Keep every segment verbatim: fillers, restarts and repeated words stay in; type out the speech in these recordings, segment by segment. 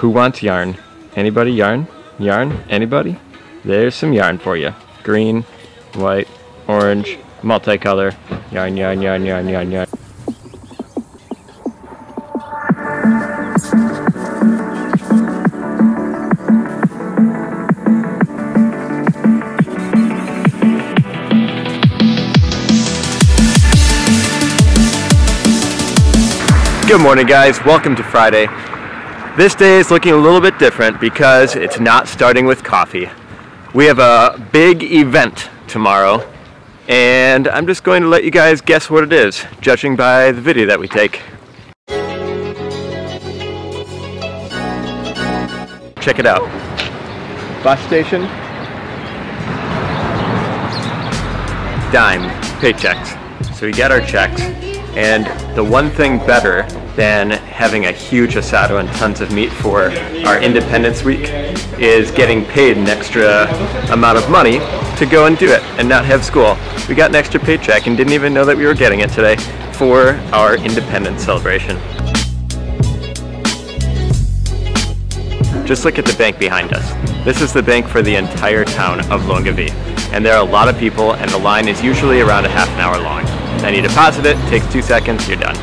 Who wants yarn? Anybody yarn? Yarn? Anybody? There's some yarn for you. Green, white, orange, multicolor. Yarn, yarn, yarn, yarn, yarn, yarn. Good morning, guys. Welcome to Friday. This day is looking a little bit different because it's not starting with coffee. We have a big event tomorrow, and I'm just going to let you guys guess what it is, judging by the video that we take. Check it out. Bus station. Dime. Paychecks. So we got our checks. And the one thing better than having a huge asado and tons of meat for our Independence Week is getting paid an extra amount of money to go and do it and not have school. We got an extra paycheck and didn't even know that we were getting it today for our independence celebration. Just look at the bank behind us. This is the bank for the entire town of Longavi, and there are a lot of people, and the line is usually around a half an hour long. Then you deposit it, takes two seconds, you're done.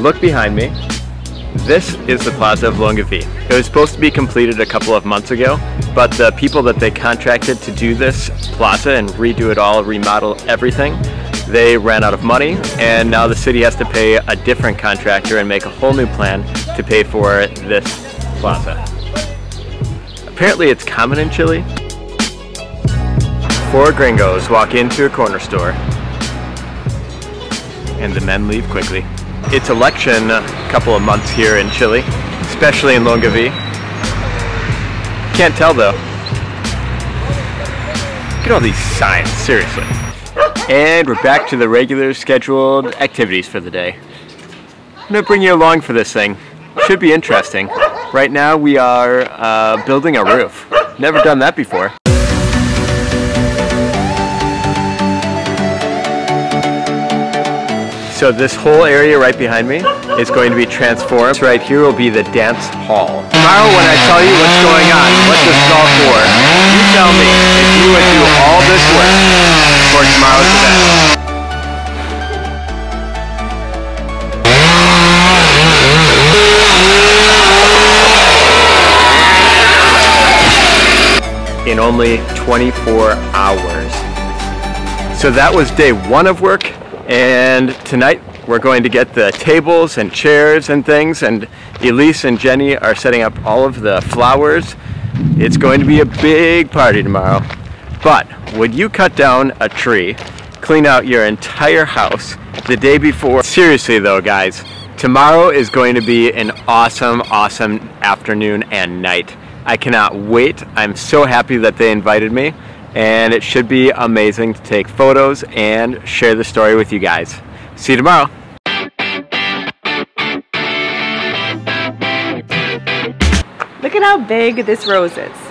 Look behind me. This is the plaza of Longavi. It was supposed to be completed a couple of months ago, but the people that they contracted to do this plaza and redo it all, remodel everything, they ran out of money, and now the city has to pay a different contractor and make a whole new plan to pay for this plaza. Apparently it's common in Chile. Four gringos walk into a corner store, and the men leave quickly. It's election a couple of months here in Chile, especially in Longavi. Can't tell though. Look at all these signs, seriously. And we're back to the regular scheduled activities for the day. I'm gonna bring you along for this thing. Should be interesting. Right now we are uh, building a roof. Never done that before. So this whole area right behind me is going to be transformed. Right here will be the dance hall. Tomorrow when I tell you what's going on, what this is all for, you tell me if you would do all this work for tomorrow's event. In only twenty-four hours. So that was day one of work. And tonight we're going to get the tables and chairs and things, and Elise and Jenny are setting up all of the flowers. It's going to be a big party tomorrow. But would you cut down a tree, clean out your entire house the day before? Seriously though, guys, tomorrow is going to be an awesome, awesome afternoon and night. I cannot wait. I'm so happy that they invited me. And it should be amazing to take photos and share the story with you guys. See you tomorrow. Look at how big this rose is.